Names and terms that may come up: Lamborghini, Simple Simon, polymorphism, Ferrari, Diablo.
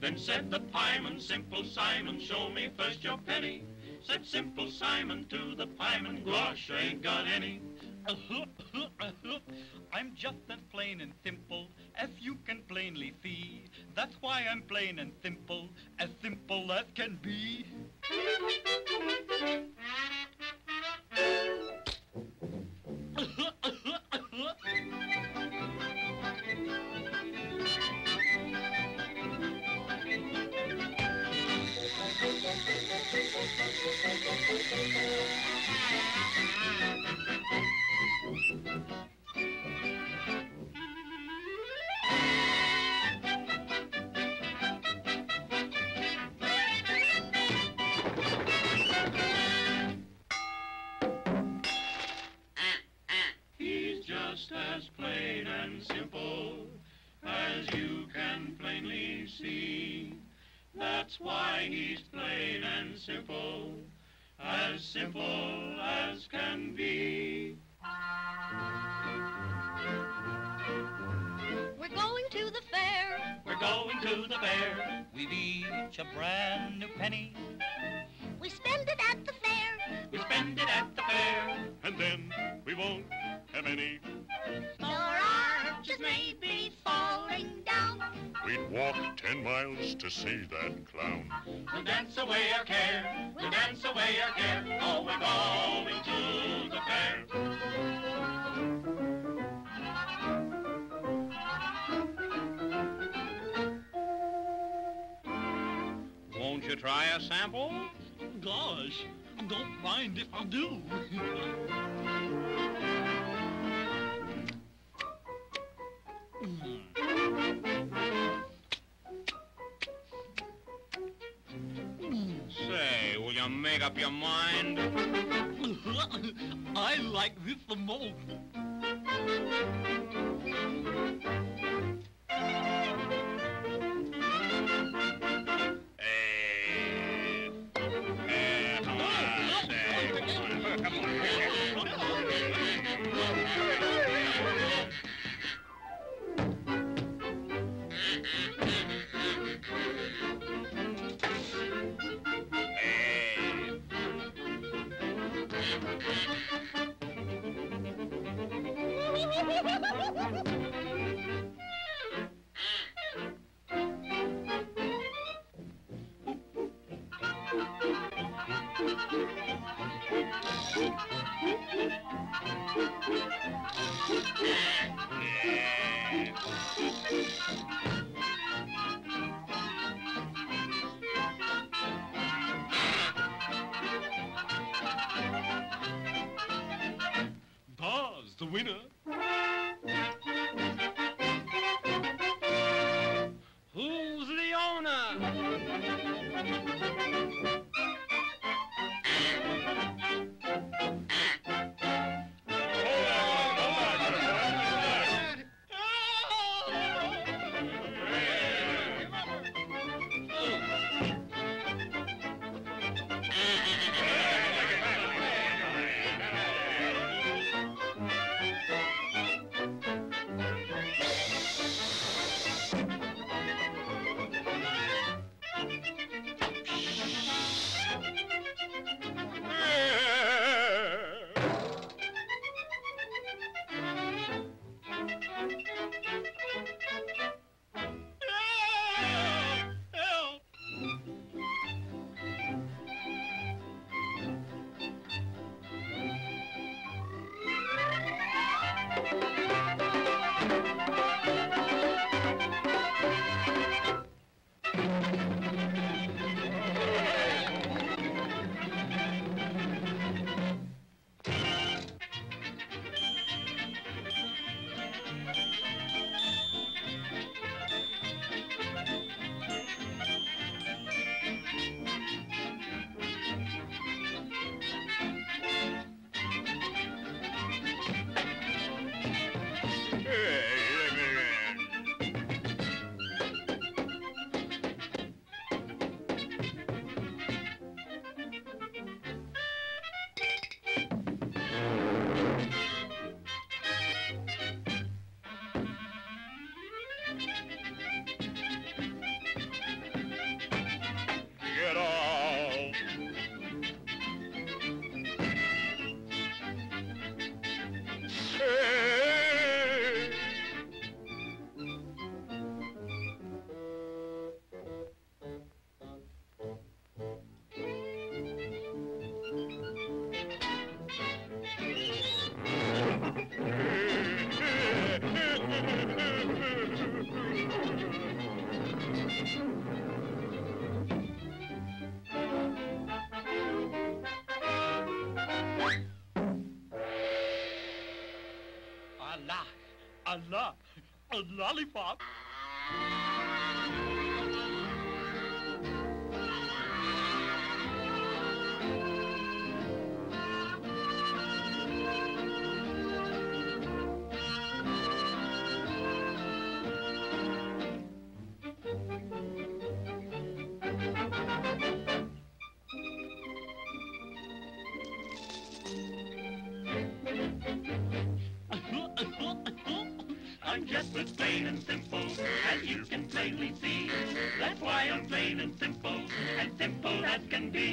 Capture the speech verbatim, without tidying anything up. Then said the pieman, "Simple Simon, show me first your penny." Said Simple Simon to the pieman, "Gosh, I ain't got any." I'm just as plain and simple as you can plainly see. That's why I'm plain and simple, as simple as can be. Just as plain and simple as you can plainly see. That's why he's plain and simple, as simple as can be. We're going to the fair. We're going to the fair. We've each a brand new penny. We spend it at the fair. We spend it at the fair. And then we won't have any. Your arches may be falling down. We'd walk ten miles to see that clown. We'll dance away our care. We'll dance away our care. Oh, we're going to the fair. Won't you try a sample? Gosh, I don't mind if I do. Say, will you make up your mind? I like this the most. Hey, hey, come on, say, come on, come on. Pa's the winner. Who's the owner? Help! Help! Allah, a lollipop. I'm just as plain and simple as you can plainly see. That's why I'm plain and simple, as simple as can be.